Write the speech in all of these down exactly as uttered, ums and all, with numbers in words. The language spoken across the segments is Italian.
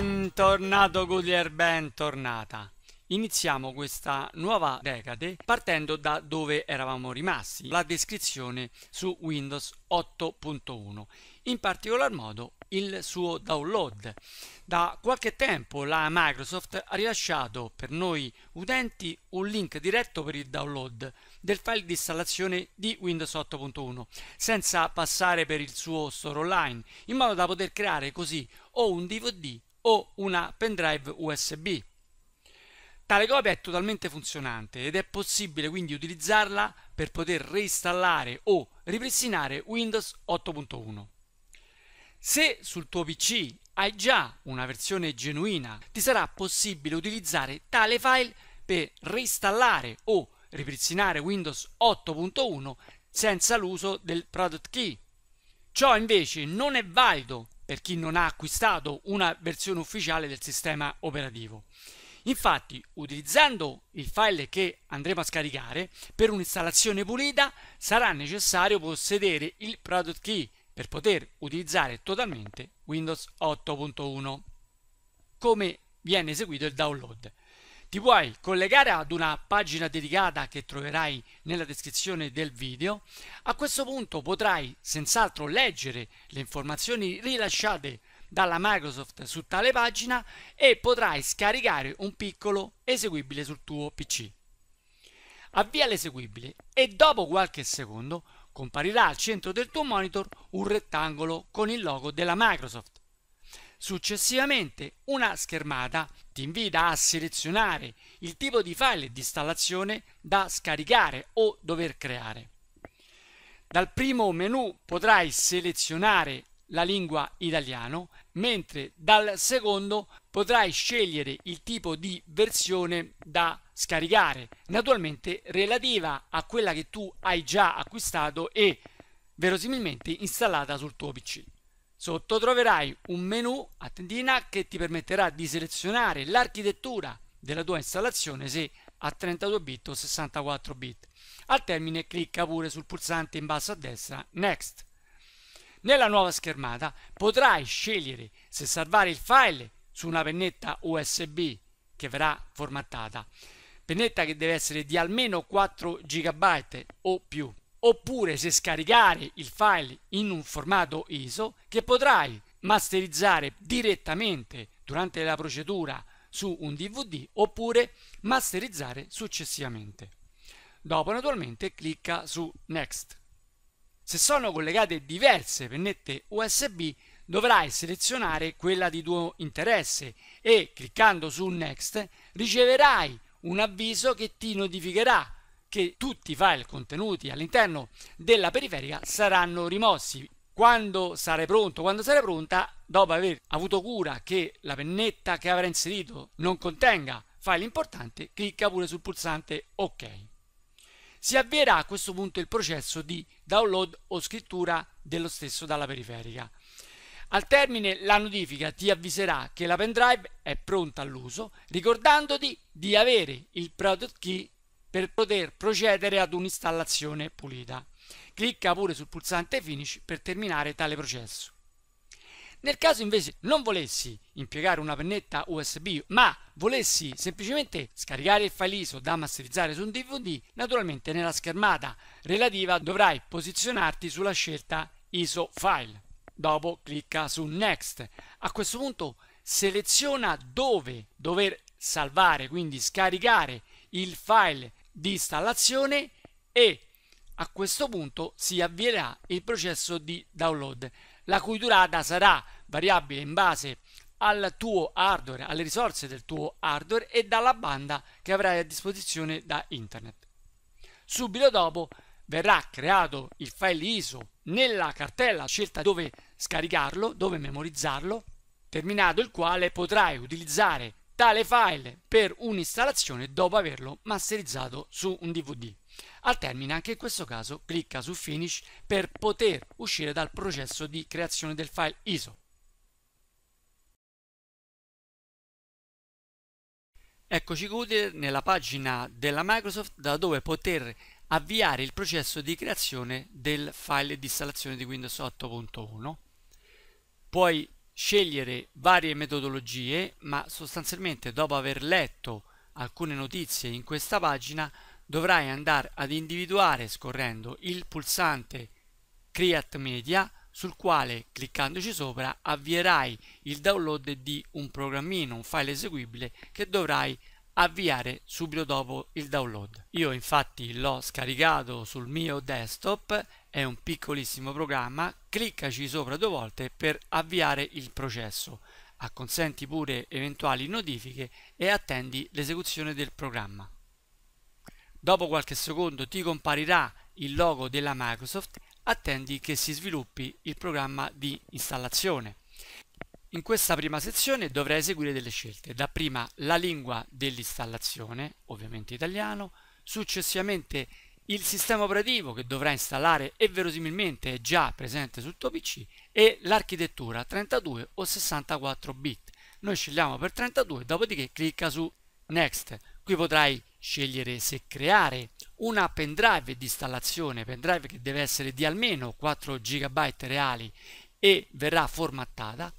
Bentornato Goodyear, bentornata. Iniziamo questa nuova decade partendo da dove eravamo rimasti, la descrizione su Windows otto punto uno, in particolar modo il suo download. Da qualche tempo la Microsoft ha rilasciato per noi utenti un link diretto per il download del file di installazione di Windows otto punto uno senza passare per il suo store online, in modo da poter creare così o un D V D o una pendrive U S B. Tale copia è totalmente funzionante ed è possibile quindi utilizzarla per poter reinstallare o ripristinare Windows otto punto uno. Se sul tuo P C hai già una versione genuina, ti sarà possibile utilizzare tale file per reinstallare o ripristinare Windows otto punto uno senza l'uso del product key. Ciò invece non è valido per chi non ha acquistato una versione ufficiale del sistema operativo. Infatti, utilizzando il file che andremo a scaricare, per un'installazione pulita sarà necessario possedere il product key per poter utilizzare totalmente Windows otto punto uno. Come viene eseguito il download? Ti puoi collegare ad una pagina dedicata che troverai nella descrizione del video. A questo punto potrai senz'altro leggere le informazioni rilasciate dalla Microsoft su tale pagina e potrai scaricare un piccolo eseguibile sul tuo P C. Avvia l'eseguibile e dopo qualche secondo comparirà al centro del tuo monitor un rettangolo con il logo della Microsoft. Successivamente una schermata ti invita a selezionare il tipo di file di installazione da scaricare o dover creare. Dal primo menu potrai selezionare la lingua italiano, mentre dal secondo potrai scegliere il tipo di versione da scaricare, naturalmente relativa a quella che tu hai già acquistato e verosimilmente installata sul tuo P C. Sotto troverai un menu a tendina che ti permetterà di selezionare l'architettura della tua installazione, se a trentadue bit o sessantaquattro bit. Al termine clicca pure sul pulsante in basso a destra Next. Nella nuova schermata potrai scegliere se salvare il file su una pennetta U S B che verrà formattata, pennetta che deve essere di almeno quattro giga byte o più, oppure se scaricare il file in un formato I S O che potrai masterizzare direttamente durante la procedura su un D V D oppure masterizzare successivamente. Dopo naturalmente clicca su Next. Se sono collegate diverse pennette U S B dovrai selezionare quella di tuo interesse e cliccando su Next riceverai un avviso che ti notificherà che tutti i file contenuti all'interno della periferica saranno rimossi. Quando sarai pronto, quando sarai pronta, dopo aver avuto cura che la pennetta che avrai inserito non contenga file importanti, clicca pure sul pulsante OK. Si avvierà a questo punto il processo di download o scrittura dello stesso dalla periferica. Al termine la notifica ti avviserà che la pendrive è pronta all'uso, ricordandoti di avere il product key per poter procedere ad un'installazione pulita. Clicca pure sul pulsante Finish per terminare tale processo. Nel caso invece non volessi impiegare una pennetta U S B, ma volessi semplicemente scaricare il file I S O da masterizzare su un D V D, naturalmente nella schermata relativa dovrai posizionarti sulla scelta I S O file. Dopo clicca su Next. A questo punto seleziona dove dover salvare, quindi scaricare il file di installazione e a questo punto si avvierà il processo di download, la cui durata sarà variabile in base al tuo hardware, alle risorse del tuo hardware e dalla banda che avrai a disposizione da internet. Subito dopo verrà creato il file I S O nella cartella scelta dove scaricarlo, dove memorizzarlo, terminato il quale potrai utilizzare tale file per un'installazione dopo averlo masterizzato su un D V D. Al termine anche in questo caso clicca su Finish per poter uscire dal processo di creazione del file I S O. Eccoci Goodyear nella pagina della Microsoft da dove poter avviare il processo di creazione del file di installazione di Windows otto punto uno. Puoi scegliere varie metodologie, ma sostanzialmente dopo aver letto alcune notizie in questa pagina dovrai andare ad individuare scorrendo il pulsante Create Media, sul quale cliccandoci sopra avvierai il download di un programmino, un file eseguibile che dovrai avviare subito dopo il download. Io infatti l'ho scaricato sul mio desktop, è un piccolissimo programma, cliccaci sopra due volte per avviare il processo, acconsenti pure eventuali notifiche e attendi l'esecuzione del programma. Dopo qualche secondo ti comparirà il logo della Microsoft, attendi che si sviluppi il programma di installazione. In questa prima sezione dovrai eseguire delle scelte, dapprima la lingua dell'installazione, ovviamente italiano, successivamente il sistema operativo che dovrai installare e verosimilmente è già presente sul tuo P C e l'architettura trentadue o sessantaquattro bit. Noi scegliamo per trentadue, dopodiché clicca su Next. Qui potrai scegliere se creare una pendrive di installazione, pendrive che deve essere di almeno quattro giga reali e verrà formattata,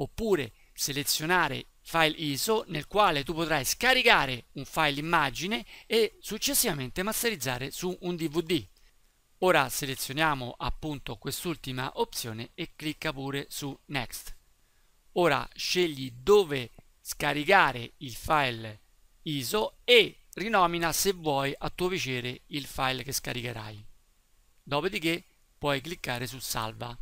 oppure selezionare file I S O nel quale tu potrai scaricare un file immagine e successivamente masterizzare su un D V D. Ora selezioniamo appunto quest'ultima opzione e clicca pure su Next. Ora scegli dove scaricare il file I S O e rinomina se vuoi a tuo piacere il file che scaricherai. Dopodiché puoi cliccare su Salva.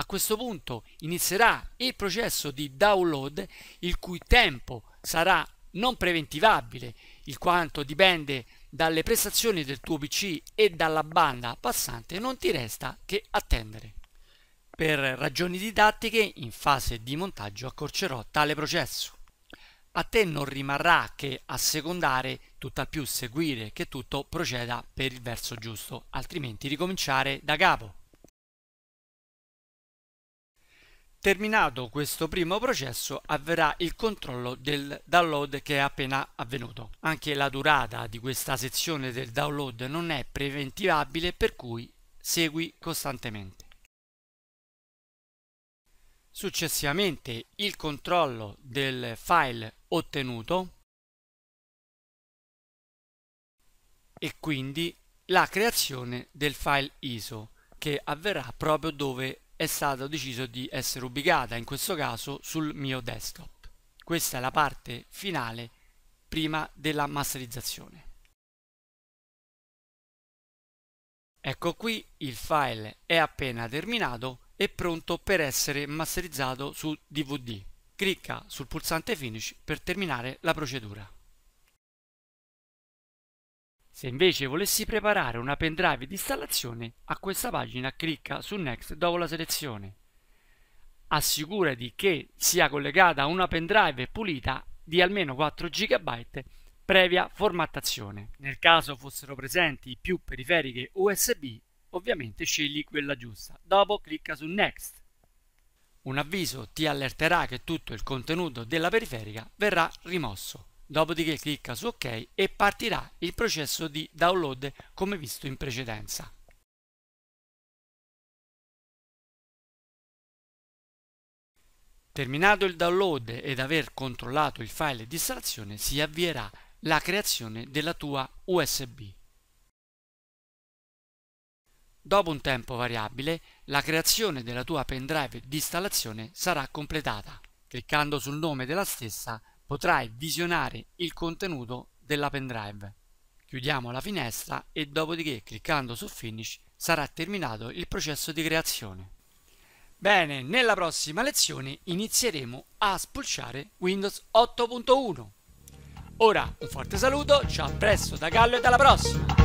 A questo punto inizierà il processo di download, il cui tempo sarà non preventivabile, in quanto dipende dalle prestazioni del tuo P C e dalla banda passante, non ti resta che attendere. Per ragioni didattiche, in fase di montaggio accorcerò tale processo. A te non rimarrà che assecondare, tutt'al più seguire che tutto proceda per il verso giusto, altrimenti ricominciare da capo. Terminato questo primo processo avverrà il controllo del download che è appena avvenuto. Anche la durata di questa sezione del download non è preventivabile, per cui segui costantemente. Successivamente il controllo del file ottenuto e quindi la creazione del file I S O, che avverrà proprio dove è stato deciso di essere ubicata, in questo caso sul mio desktop. Questa è la parte finale prima della masterizzazione. Ecco qui, il file è appena terminato e pronto per essere masterizzato su D V D. Clicca sul pulsante Finish per terminare la procedura. Se invece volessi preparare una pendrive di installazione, a questa pagina clicca su Next dopo la selezione. Assicurati che sia collegata a una pendrive pulita di almeno quattro giga previa formattazione. Nel caso fossero presenti più periferiche U S B, ovviamente scegli quella giusta. Dopo clicca su Next. Un avviso ti allerterà che tutto il contenuto della periferica verrà rimosso. Dopodiché clicca su OK e partirà il processo di download come visto in precedenza. Terminato il download ed aver controllato il file di installazione, si avvierà la creazione della tua U S B. Dopo un tempo variabile, la creazione della tua pendrive di installazione sarà completata. Cliccando sul nome della stessa, potrai visionare il contenuto della pendrive. Chiudiamo la finestra e dopodiché cliccando su Finish sarà terminato il processo di creazione. Bene, nella prossima lezione inizieremo a spulciare Windows otto punto uno. Ora un forte saluto, ci a presto da Gallo e alla prossima!